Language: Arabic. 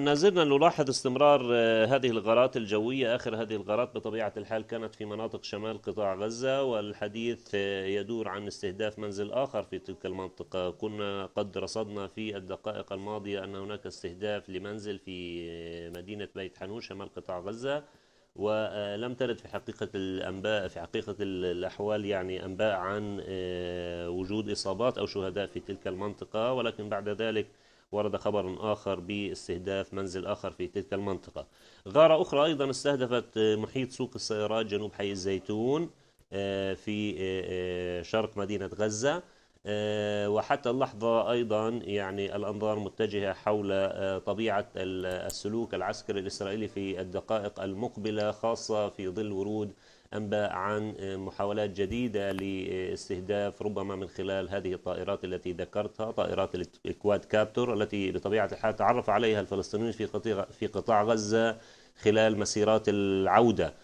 نزلنا نلاحظ استمرار هذه الغارات الجوية. آخر هذه الغارات بطبيعة الحال كانت في مناطق شمال قطاع غزة، والحديث يدور عن استهداف منزل آخر في تلك المنطقة. كنا قد رصدنا في الدقائق الماضية أن هناك استهداف لمنزل في مدينة بيت حانون شمال قطاع غزة، ولم ترد في حقيقة الأنباء في حقيقة الأحوال يعني أنباء عن وجود إصابات أو شهداء في تلك المنطقة، ولكن بعد ذلك ورد خبر آخر باستهداف منزل آخر في تلك المنطقة. غارة أخرى أيضا استهدفت محيط سوق السيارات جنوب حي الزيتون في شرق مدينة غزة، وحتى اللحظة أيضا يعني الأنظار متجهة حول طبيعة السلوك العسكري الإسرائيلي في الدقائق المقبلة، خاصة في ظل ورود أنباء عن محاولات جديدة لاستهداف ربما من خلال هذه الطائرات التي ذكرتها، طائرات الكواد كابتور التي بطبيعة الحال تعرف عليها الفلسطينيون في قطاع غزة خلال مسيرات العودة.